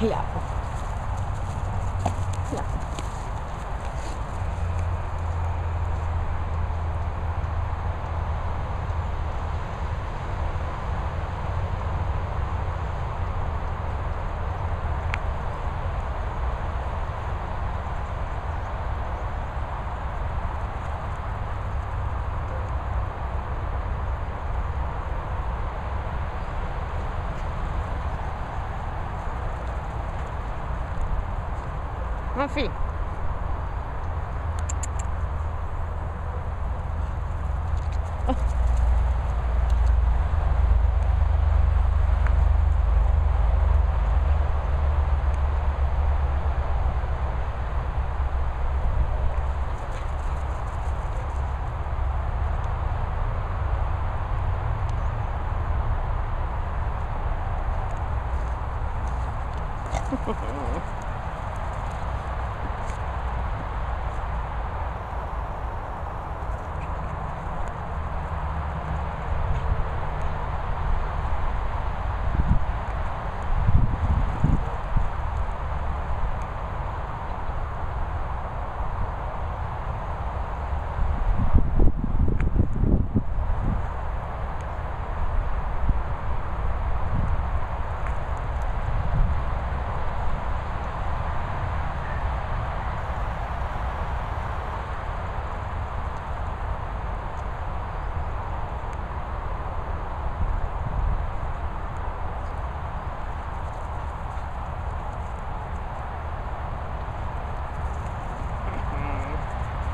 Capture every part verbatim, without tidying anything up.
Helhapo. Helhapo. Enfim.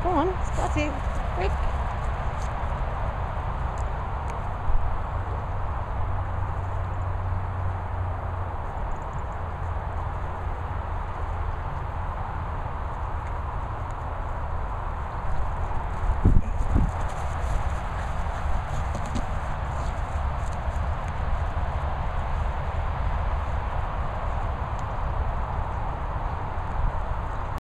Come on, start it.